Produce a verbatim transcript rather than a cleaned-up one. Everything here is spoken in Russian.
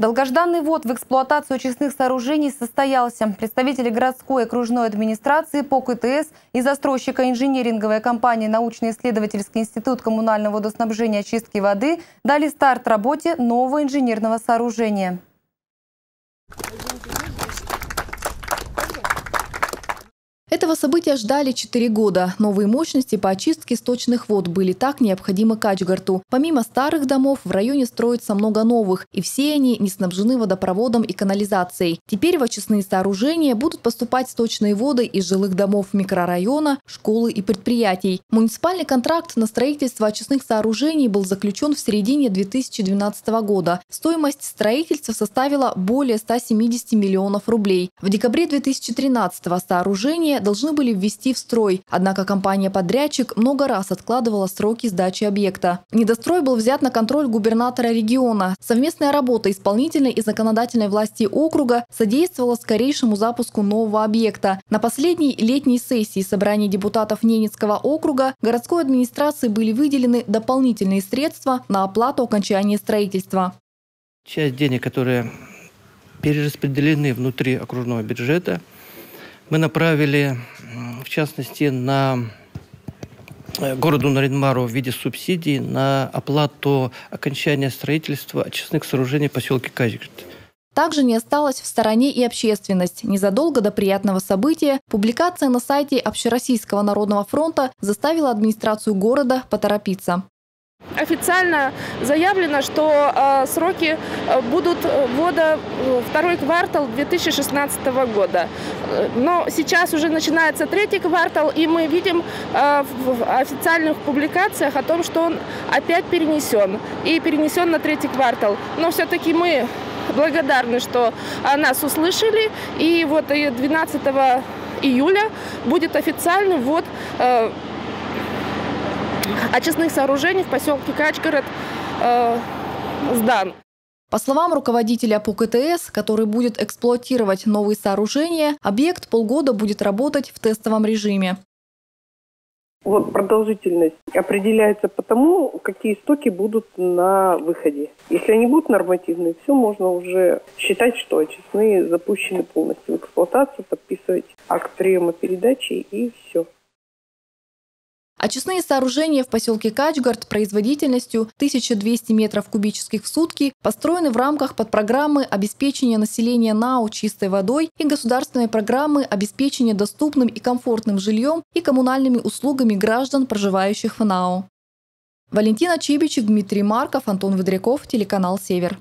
Долгожданный ввод в эксплуатацию очистных сооружений состоялся. Представители городской и окружной администрации ПУК-ТС и застройщика инжиниринговой компании «Научно-исследовательский институт коммунального водоснабжения и очистки воды» дали старт работе нового инженерного сооружения. Этого события ждали четыре года. Новые мощности по очистке сточных вод были так необходимы Качгорту. Помимо старых домов, в районе строится много новых, и все они не снабжены водопроводом и канализацией. Теперь в очистные сооружения будут поступать сточные воды из жилых домов микрорайона, школы и предприятий. Муниципальный контракт на строительство очистных сооружений был заключен в середине две тысячи двенадцатого года. Стоимость строительства составила более ста семидесяти миллионов рублей. В декабре две тысячи тринадцатого сооружение должны были ввести в строй. Однако компания-подрядчик много раз откладывала сроки сдачи объекта. Недострой был взят на контроль губернатора региона. Совместная работа исполнительной и законодательной власти округа содействовала скорейшему запуску нового объекта. На последней летней сессии собрания депутатов Ненецкого округа городской администрации были выделены дополнительные средства на оплату окончания строительства. Часть денег, которые перераспределены внутри окружного бюджета, мы направили, в частности, на городу Нарьян-Мару в виде субсидий на оплату окончания строительства очистных сооружений в поселке Качгорт. Также не осталась в стороне и общественность. Незадолго до приятного события публикация на сайте Общероссийского народного фронта заставила администрацию города поторопиться. Официально заявлено, что э, сроки будут ввода второй квартал две тысячи шестнадцатого года. Но сейчас уже начинается третий квартал, и мы видим э, в официальных публикациях о том, что он опять перенесен и перенесен на третий квартал. Но все-таки мы благодарны, что о нас услышали, и вот двенадцатого июля будет официальный ввод э, очистных сооружений в поселке Качгорт э, сдан. По словам руководителя ПУК-ТС, который будет эксплуатировать новые сооружения, объект полгода будет работать в тестовом режиме. Вот продолжительность определяется по тому, какие стоки будут на выходе. Если они будут нормативные, все можно уже считать, что очистные запущены полностью в эксплуатацию, подписывать акт приема передачи и все. Очистные сооружения в поселке Качгорт производительностью тысяча двести метров кубических в сутки построены в рамках подпрограммы обеспечения населения НАО чистой водой и государственной программы обеспечения доступным и комфортным жильем и коммунальными услугами граждан, проживающих в НАО. Валентина Чибичик, Дмитрий Марков, Антон Видряков, телеканал Север.